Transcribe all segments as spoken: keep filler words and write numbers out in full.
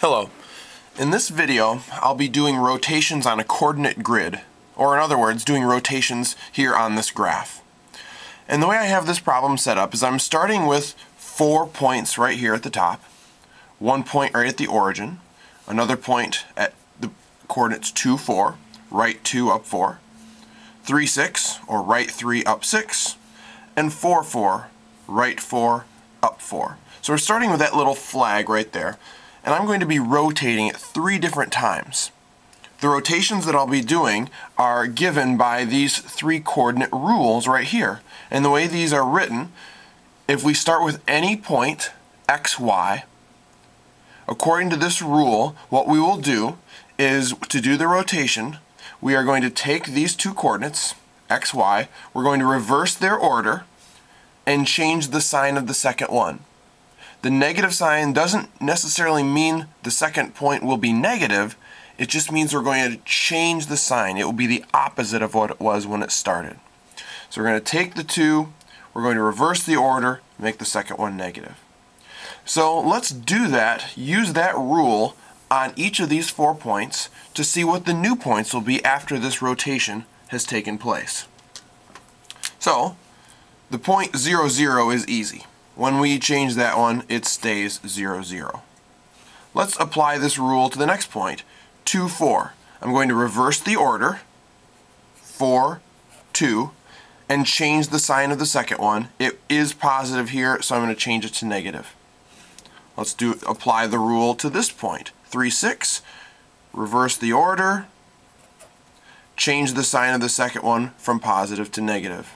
Hello. In this video, I'll be doing rotations on a coordinate grid, or in other words, doing rotations here on this graph. And the way I have this problem set up is I'm starting with four points right here at the top, one point right at the origin, another point at the coordinates two, four, right two, up four, three, six, or right three, up six, and four, four, right four, up four. So we're starting with that little flag right there. And I'm going to be rotating it three different times. The rotations that I'll be doing are given by these three coordinate rules right here. And the way these are written, if we start with any point, x, y, according to this rule, what we will do is, to do the rotation, we are going to take these two coordinates, x, y, we're going to reverse their order and change the sign of the second one. The negative sign doesn't necessarily mean the second point will be negative, it just means we're going to change the sign. It will be the opposite of what it was when it started. So we're going to take the two, we're going to reverse the order, make the second one negative. So let's do that, use that rule on each of these four points to see what the new points will be after this rotation has taken place. So the point zero, zero is easy. When we change that one, it stays zero, zero. Let's apply this rule to the next point, two, four. I'm going to reverse the order, four, two, and change the sign of the second one. It is positive here, so I'm going to change it to negative. Let's do apply the rule to this point, three, six, reverse the order, change the sign of the second one from positive to negative.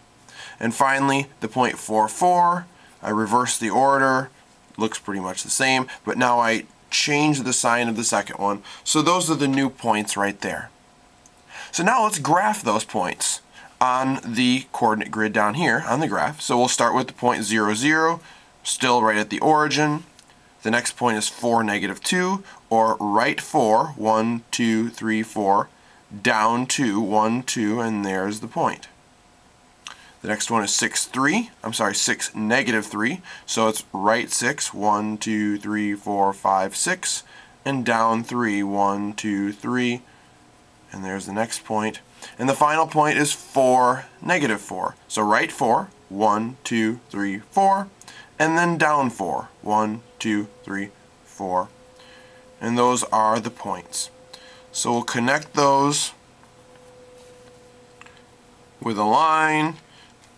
And finally, the point four, four, I reverse the order, looks pretty much the same, but now I change the sign of the second one. So those are the new points right there. So now let's graph those points on the coordinate grid down here on the graph. So we'll start with the point zero, zero, still right at the origin. The next point is four, negative two, or right four, one, two, three, four, down two, one, two, and there's the point. The next one is six, three, I'm sorry, six, negative three, so it's right six, one, two, three, four, five, six, and down three, one, two, three, and there's the next point. And the final point is four, negative four, so right four, one, two, three, four, and then down four, one, two, three, four, and those are the points. So we'll connect those with a line.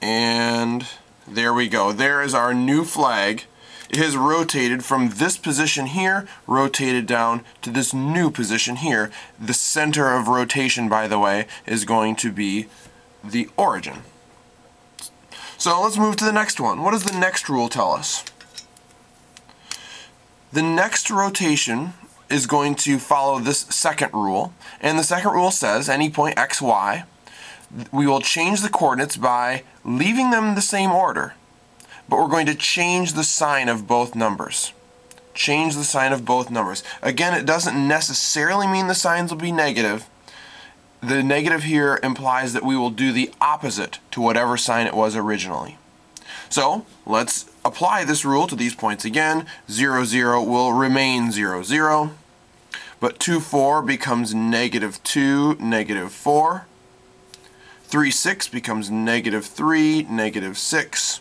And there we go. There is our new flag. It has rotated from this position here, rotated down to this new position here. The center of rotation, by the way, is going to be the origin. So let's move to the next one. What does the next rule tell us? The next rotation is going to follow this second rule. And the second rule says any point x, y, we will change the coordinates by leaving them the same order, but we're going to change the sign of both numbers. Change the sign of both numbers. Again, it doesn't necessarily mean the signs will be negative. The negative here implies that we will do the opposite to whatever sign it was originally. So let's apply this rule to these points again. zero, zero will remain zero, zero, but two, four becomes negative two, negative four. three, six becomes negative three, negative six,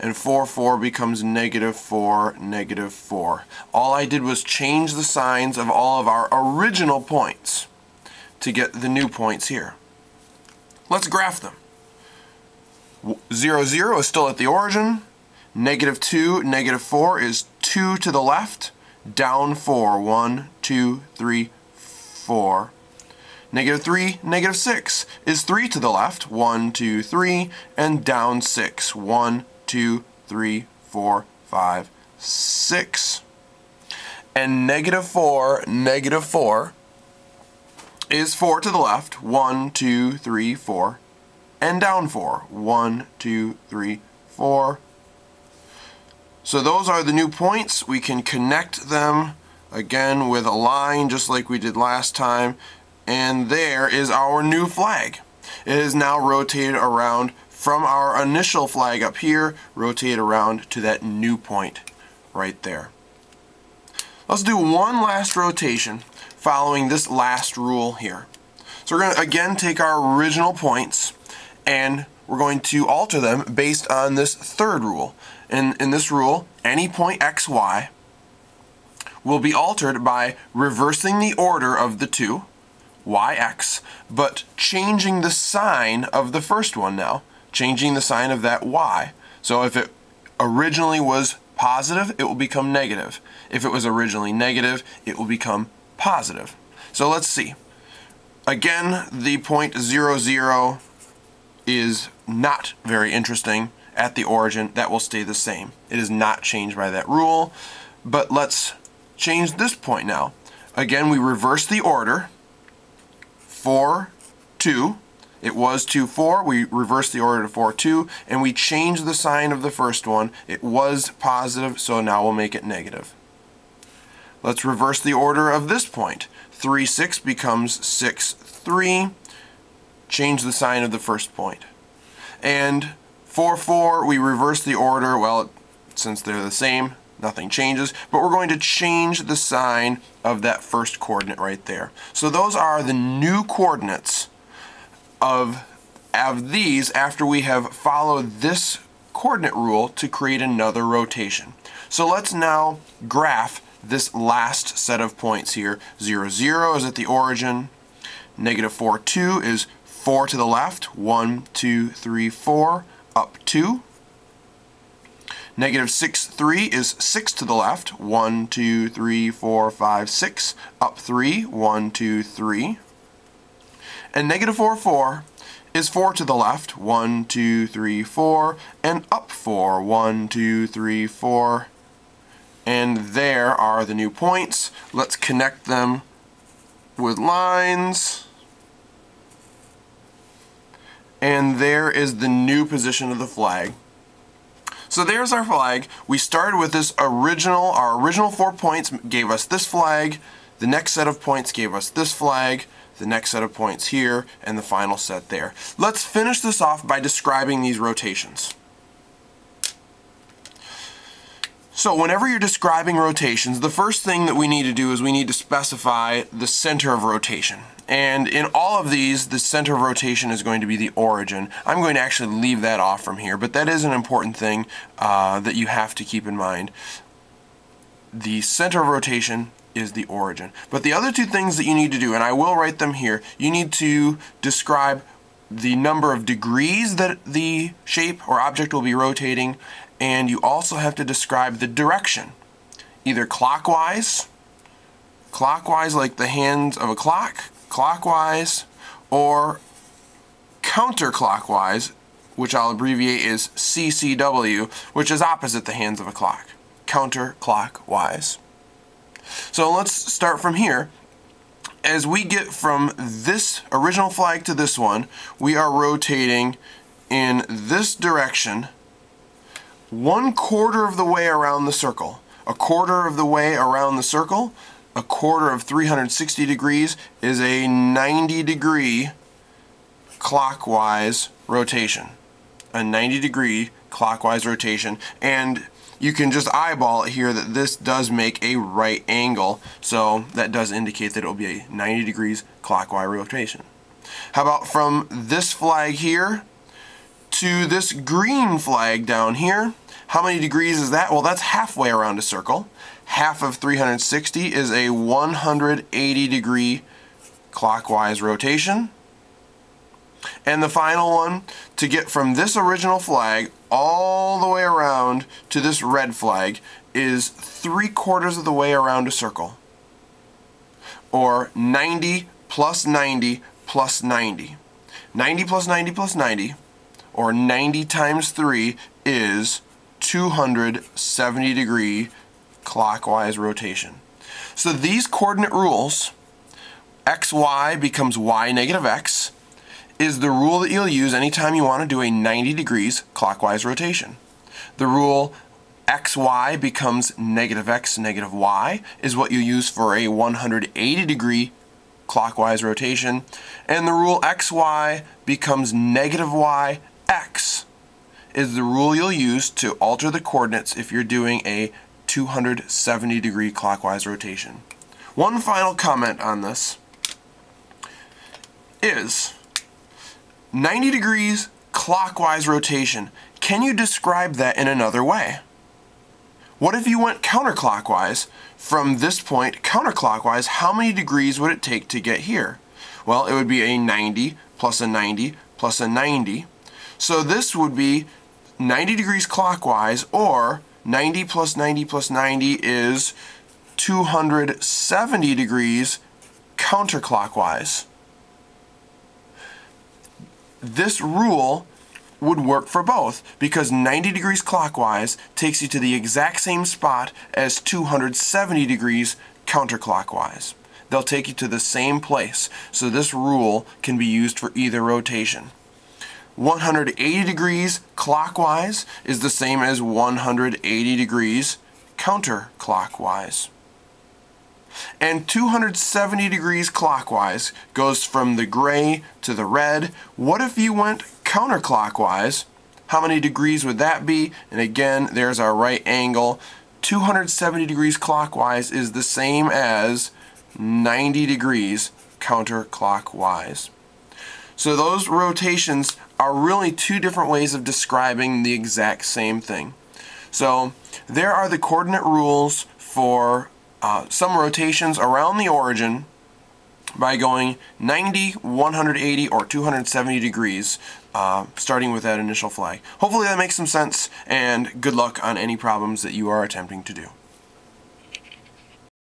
and four, four becomes negative four, negative four. All I did was change the signs of all of our original points to get the new points here. Let's graph them. zero, zero is still at the origin. Negative two, negative four is two to the left, down four, one, two, three, four. Negative three, negative six is three to the left, one, two, three, and down six, one, two, three, four, five, six. And negative four, negative four is four to the left, one, two, three, four, and down four, one, two, three, four. So those are the new points. We can connect them again with a line just like we did last time. And there is our new flag. It is now rotated around from our initial flag up here, rotate around to that new point right there. Let's do one last rotation following this last rule here. So we're going to again take our original points and we're going to alter them based on this third rule. And in this rule, any point xy will be altered by reversing the order of the two, yx, but changing the sign of the first one now, changing the sign of that y. So if it originally was positive, it will become negative. If it was originally negative, it will become positive. So let's see. Again, the point zero zero is not very interesting at the origin. That will stay the same. It is not changed by that rule. But let's change this point now. Again, we reverse the order. four, two. It was two, four. We reverse the order to four, two, and we change the sign of the first one. It was positive, so now we'll make it negative. Let's reverse the order of this point. three, six becomes six, three. Change the sign of the first point. And four, four, we reverse the order. Well, since they're the same, nothing changes, but we're going to change the sign of that first coordinate right there. So those are the new coordinates of, of these after we have followed this coordinate rule to create another rotation. So let's now graph this last set of points here. zero, zero is at the origin. Negative four, two is four to the left. one, two, three, four, up two. Negative six, three is six to the left. one, two, three, four, five, six. Up three. one, two, three. And negative four, four is four to the left. one, two, three, four. And up four. one, two, three, four. And there are the new points. Let's connect them with lines. And there is the new position of the flag. So there's our flag. We started with this original, our original four points gave us this flag, the next set of points gave us this flag, the next set of points here, and the final set there. Let's finish this off by describing these rotations. So whenever you're describing rotations, the first thing that we need to do is we need to specify the center of rotation. And in all of these, the center of rotation is going to be the origin. I'm going to actually leave that off from here, but that is an important thing uh, that you have to keep in mind. The center of rotation is the origin. But the other two things that you need to do, and I will write them here, you need to describe the number of degrees that the shape or object will be rotating, and you also have to describe the direction, either clockwise, clockwise like the hands of a clock, clockwise, or counterclockwise, which I'll abbreviate as C C W, which is opposite the hands of a clock, counterclockwise. So let's start from here. As we get from this original flag to this one, we are rotating in this direction one quarter of the way around the circle, a quarter of the way around the circle, a quarter of three hundred sixty degrees is a ninety degree clockwise rotation, a ninety degree clockwise rotation, and you can just eyeball it here that this does make a right angle, so that does indicate that it will be a ninety degrees clockwise rotation. How about from this flag here to this green flag down here? How many degrees is that? Well, that's halfway around a circle. Half of three hundred sixty is a one hundred eighty degree clockwise rotation. And the final one, to get from this original flag all the way around to this red flag, is three quarters of the way around a circle, or ninety plus ninety plus ninety. ninety plus ninety plus ninety. Or ninety times three is two hundred seventy degree clockwise rotation. So these coordinate rules, xy becomes y negative x, is the rule that you'll use anytime you want to do a ninety degrees clockwise rotation. The rule xy becomes negative x negative y is what you use for a one hundred eighty degree clockwise rotation. And the rule xy becomes negative y x is the rule you'll use to alter the coordinates if you're doing a two hundred seventy degree clockwise rotation. One final comment on this is ninety degrees clockwise rotation. Can you describe that in another way? What if you went counterclockwise? From this point counterclockwise, how many degrees would it take to get here? Well, it would be a ninety plus a ninety plus a ninety. So this would be ninety degrees clockwise, or ninety plus ninety plus ninety is two hundred seventy degrees counterclockwise. This rule would work for both, because ninety degrees clockwise takes you to the exact same spot as two hundred seventy degrees counterclockwise. They'll take you to the same place, so this rule can be used for either rotation. one hundred eighty degrees clockwise is the same as one hundred eighty degrees counterclockwise. And two hundred seventy degrees clockwise goes from the gray to the red. What if you went counterclockwise? How many degrees would that be? And again, there's our right angle. two hundred seventy degrees clockwise is the same as ninety degrees counterclockwise. So those rotations are really two different ways of describing the exact same thing. So there are the coordinate rules for Uh, some rotations around the origin by going ninety, one hundred eighty, or two hundred seventy degrees, uh, starting with that initial flag. Hopefully that makes some sense, and good luck on any problems that you are attempting to do.